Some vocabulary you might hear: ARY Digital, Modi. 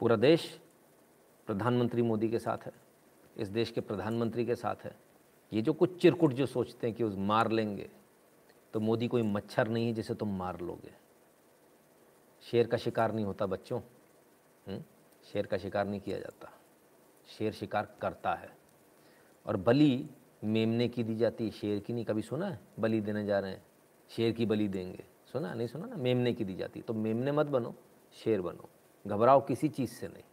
पूरा देश प्रधानमंत्री मोदी के साथ है, इस देश के प्रधानमंत्री के साथ है। ये जो कुछ चिरकुट जो सोचते हैं कि उस मार लेंगे, तो मोदी कोई मच्छर नहीं है जिसे तुम मार लोगे। शेर का शिकार नहीं होता बच्चों, शेर का शिकार नहीं किया जाता, शेर शिकार करता है। और बलि मेमने की दी जाती, शेर की नहीं। कभी सुना है बलि देने जा रहे हैं, शेर की बलि देंगे? सुना नहीं? सुना ना, मेमने की दी जाती। तो मेमने मत बनो, शेर बनो। घबराओ किसी चीज़ से नहीं।